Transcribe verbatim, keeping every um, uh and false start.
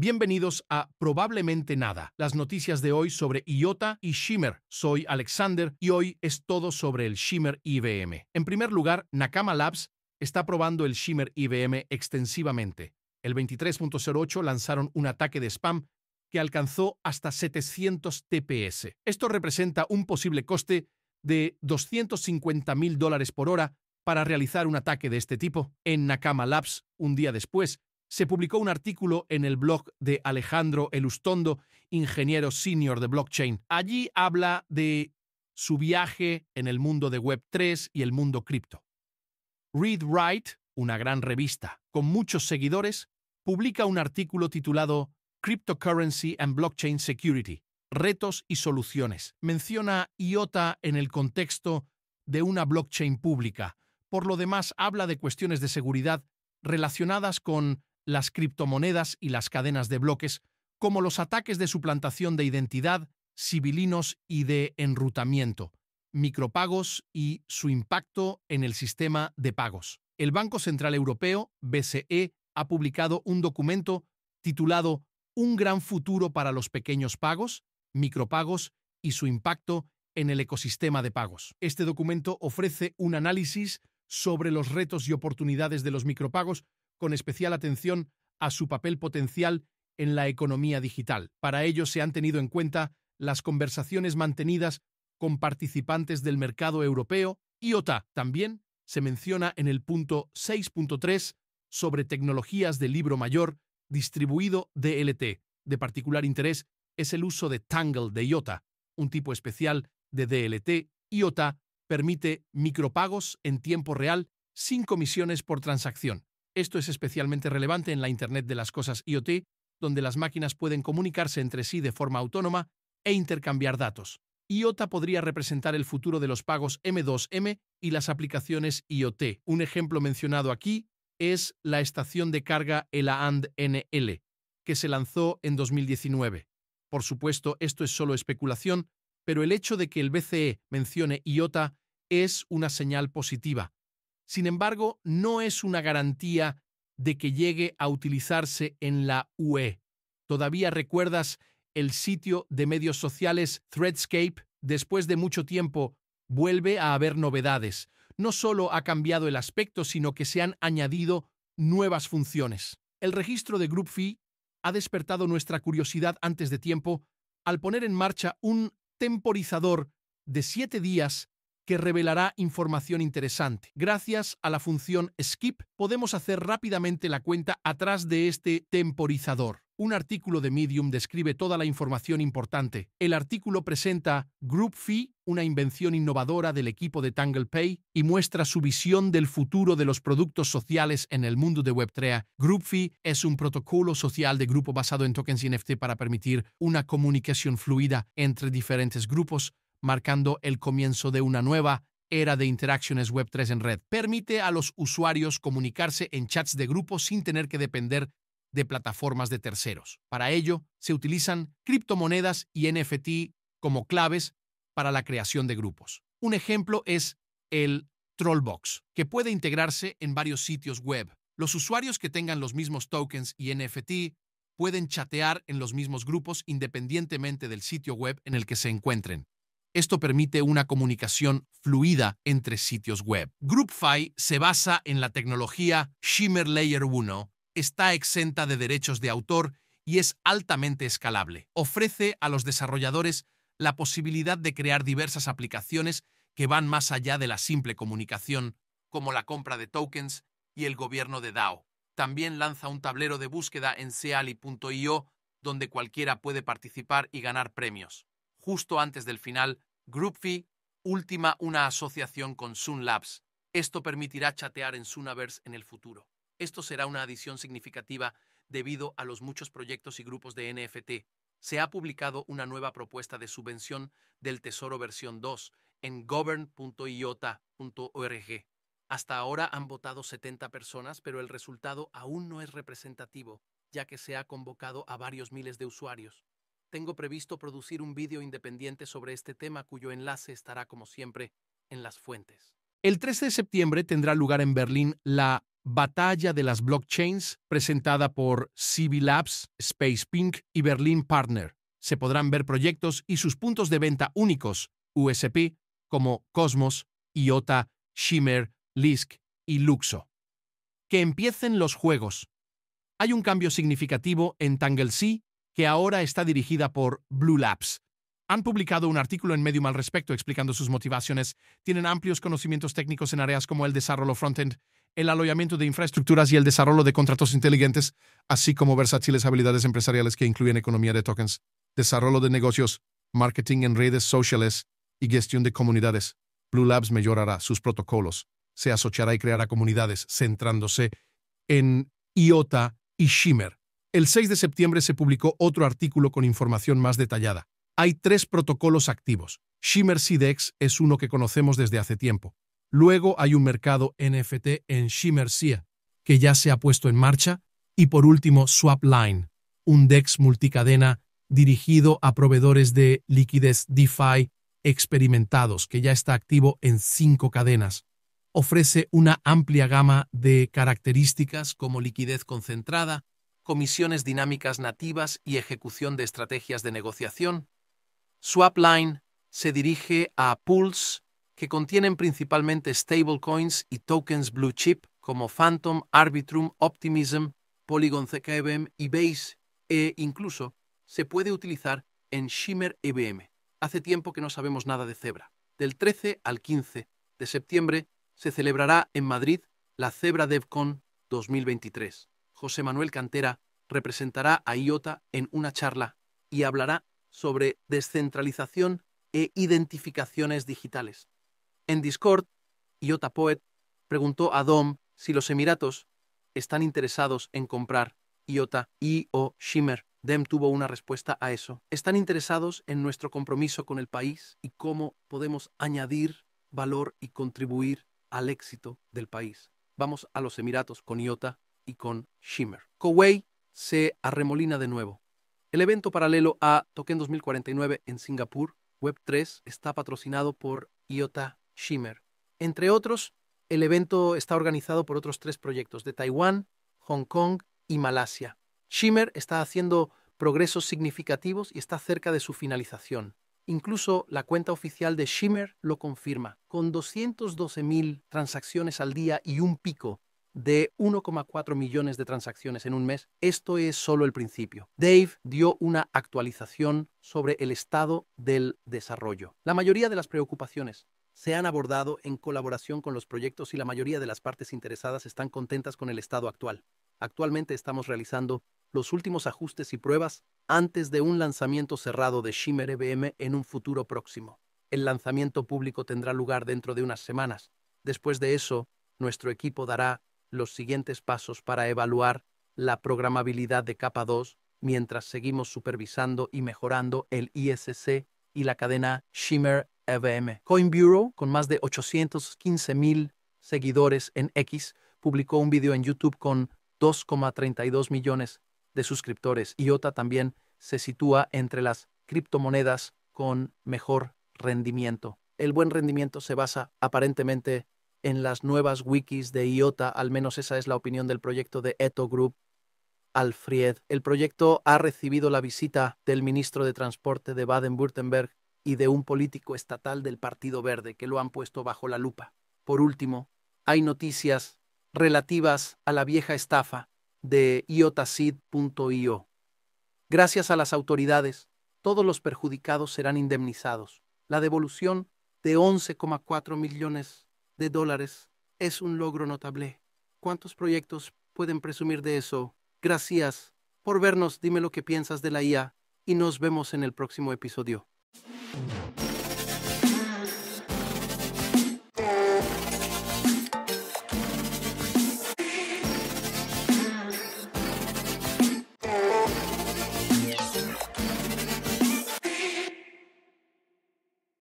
Bienvenidos a Probablemente Nada, las noticias de hoy sobre IOTA y Shimmer. Soy Alexander y hoy es todo sobre el Shimmer E V M. En primer lugar, Nakama Labs está probando el Shimmer E V M extensivamente. El veintitrés punto cero ocho lanzaron un ataque de spam que alcanzó hasta setecientos T P S. Esto representa un posible coste de doscientos cincuenta mil dólares por hora para realizar un ataque de este tipo. En Nakama Labs, un día después, se publicó un artículo en el blog de Alejandro Elustondo, ingeniero senior de blockchain. Allí habla de su viaje en el mundo de web tres y el mundo cripto. ReadWrite, una gran revista con muchos seguidores, publica un artículo titulado Cryptocurrency and Blockchain Security, retos y soluciones. Menciona IOTA en el contexto de una blockchain pública. Por lo demás, habla de cuestiones de seguridad relacionadas con las criptomonedas y las cadenas de bloques, como los ataques de suplantación de identidad, sibilinos y de enrutamiento, micropagos y su impacto en el sistema de pagos. El Banco Central Europeo, B C E, ha publicado un documento titulado Un gran futuro para los pequeños pagos, micropagos y su impacto en el ecosistema de pagos. Este documento ofrece un análisis sobre los retos y oportunidades de los micropagos, con especial atención a su papel potencial en la economía digital. Para ello se han tenido en cuenta las conversaciones mantenidas con participantes del mercado europeo. IOTA también se menciona en el punto seis punto tres sobre tecnologías de libro mayor distribuido D L T. De particular interés es el uso de Tangle de IOTA, un tipo especial de D L T. IOTA permite micropagos en tiempo real sin comisiones por transacción. Esto es especialmente relevante en la Internet de las Cosas I O T, donde las máquinas pueden comunicarse entre sí de forma autónoma e intercambiar datos. IOTA podría representar el futuro de los pagos M dos M y las aplicaciones I O T. Un ejemplo mencionado aquí es la estación de carga E L A and N L, que se lanzó en dos mil diecinueve. Por supuesto, esto es solo especulación, pero el hecho de que el B C E mencione IOTA es una señal positiva. Sin embargo, no es una garantía de que llegue a utilizarse en la U E. ¿Todavía recuerdas el sitio de medios sociales Threadscape? Después de mucho tiempo, vuelve a haber novedades. No solo ha cambiado el aspecto, sino que se han añadido nuevas funciones. El registro de GroupFi ha despertado nuestra curiosidad antes de tiempo al poner en marcha un temporizador de siete días que revelará información interesante. Gracias a la función Skip, podemos hacer rápidamente la cuenta atrás de este temporizador. Un artículo de Medium describe toda la información importante. El artículo presenta GroupFi, una invención innovadora del equipo de TanglePay, y muestra su visión del futuro de los productos sociales en el mundo de web tres. GroupFi es un protocolo social de grupo basado en tokens y N F T para permitir una comunicación fluida entre diferentes grupos, marcando el comienzo de una nueva era de interacciones web tres en red. Permite a los usuarios comunicarse en chats de grupo sin tener que depender de plataformas de terceros. Para ello, se utilizan criptomonedas y N F T como claves para la creación de grupos. Un ejemplo es el Trollbox, que puede integrarse en varios sitios web. Los usuarios que tengan los mismos tokens y N F T pueden chatear en los mismos grupos independientemente del sitio web en el que se encuentren. Esto permite una comunicación fluida entre sitios web. GroupFi se basa en la tecnología Shimmer Layer uno, está exenta de derechos de autor y es altamente escalable. Ofrece a los desarrolladores la posibilidad de crear diversas aplicaciones que van más allá de la simple comunicación, como la compra de tokens y el gobierno de DAO. También lanza un tablero de búsqueda en sealy punto i o, donde cualquiera puede participar y ganar premios. Justo antes del final, GroupFi última una asociación con Sunlabs. Esto permitirá chatear en Sunaverse en el futuro. Esto será una adición significativa debido a los muchos proyectos y grupos de N F T. Se ha publicado una nueva propuesta de subvención del Tesoro versión dos en govern punto iota punto org. Hasta ahora han votado setenta personas, pero el resultado aún no es representativo, ya que se ha convocado a varios miles de usuarios. Tengo previsto producir un vídeo independiente sobre este tema cuyo enlace estará, como siempre, en las fuentes. El trece de septiembre tendrá lugar en Berlín la Batalla de las Blockchains, presentada por CiviLabs, Space Pink y Berlín Partner. Se podrán ver proyectos y sus puntos de venta únicos, U S P, como Cosmos, IOTA, Shimmer, Lisk y Luxo. Que empiecen los juegos. Hay un cambio significativo en TanglePay, que ahora está dirigida por Blue Labs. Han publicado un artículo en Medium al respecto explicando sus motivaciones. Tienen amplios conocimientos técnicos en áreas como el desarrollo frontend, el alojamiento de infraestructuras y el desarrollo de contratos inteligentes, así como versátiles habilidades empresariales que incluyen economía de tokens, desarrollo de negocios, marketing en redes sociales y gestión de comunidades. Blue Labs mejorará sus protocolos, se asociará y creará comunidades, centrándose en IOTA y Shimmer. El seis de septiembre se publicó otro artículo con información más detallada. Hay tres protocolos activos. ShimmerSea es uno que conocemos desde hace tiempo. Luego hay un mercado N F T en ShimmerSea, que ya se ha puesto en marcha. Y por último, Swapline, un D E X multicadena dirigido a proveedores de liquidez DeFi experimentados, que ya está activo en cinco cadenas. Ofrece una amplia gama de características como liquidez concentrada, comisiones dinámicas nativas y ejecución de estrategias de negociación. Swapline se dirige a pools que contienen principalmente stablecoins y tokens blue chip como Phantom, Arbitrum, Optimism, Polygon C K E V M y Base, e incluso se puede utilizar en Shimmer E V M. Hace tiempo que no sabemos nada de Zebra. Del trece al quince de septiembre se celebrará en Madrid la Zebra DevCon dos mil veintitrés. José Manuel Cantera representará a IOTA en una charla y hablará sobre descentralización e identificaciones digitales. En Discord, IOTA Poet preguntó a Dom si los Emiratos están interesados en comprar IOTA y o Shimmer. Dem tuvo una respuesta a eso. Están interesados en nuestro compromiso con el país y cómo podemos añadir valor y contribuir al éxito del país. Vamos a los Emiratos con IOTA y con Shimmer. Kuwait se arremolina de nuevo. El evento paralelo a Token dos mil cuarenta y nueve en Singapur, Web tres, está patrocinado por IOTA Shimmer. Entre otros, el evento está organizado por otros tres proyectos de Taiwán, Hong Kong y Malasia. Shimmer está haciendo progresos significativos y está cerca de su finalización. Incluso la cuenta oficial de Shimmer lo confirma, con doscientas doce mil transacciones al día y un pico de uno coma cuatro millones de transacciones en un mes. Esto es solo el principio. Dave dio una actualización sobre el estado del desarrollo. La mayoría de las preocupaciones se han abordado en colaboración con los proyectos y la mayoría de las partes interesadas están contentas con el estado actual. Actualmente estamos realizando los últimos ajustes y pruebas antes de un lanzamiento cerrado de Shimmer E V M en un futuro próximo. El lanzamiento público tendrá lugar dentro de unas semanas. Después de eso, nuestro equipo dará los siguientes pasos para evaluar la programabilidad de capa dos mientras seguimos supervisando y mejorando el I S C y la cadena Shimmer E V M. CoinBureau, con más de ochocientos quince mil seguidores en X, publicó un vídeo en YouTube con dos coma treinta y dos millones de suscriptores. IOTA también se sitúa entre las criptomonedas con mejor rendimiento. El buen rendimiento se basa aparentemente en las nuevas wikis de IOTA, al menos esa es la opinión del proyecto de Eto Group, Alfred. El proyecto ha recibido la visita del ministro de Transporte de Baden-Württemberg y de un político estatal del Partido Verde, que lo han puesto bajo la lupa. Por último, hay noticias relativas a la vieja estafa de iota seed punto i o. Gracias a las autoridades, todos los perjudicados serán indemnizados. La devolución de once coma cuatro millones de dólares es un logro notable. ¿Cuántos proyectos pueden presumir de eso? Gracias por vernos. Dime lo que piensas de la I A y nos vemos en el próximo episodio.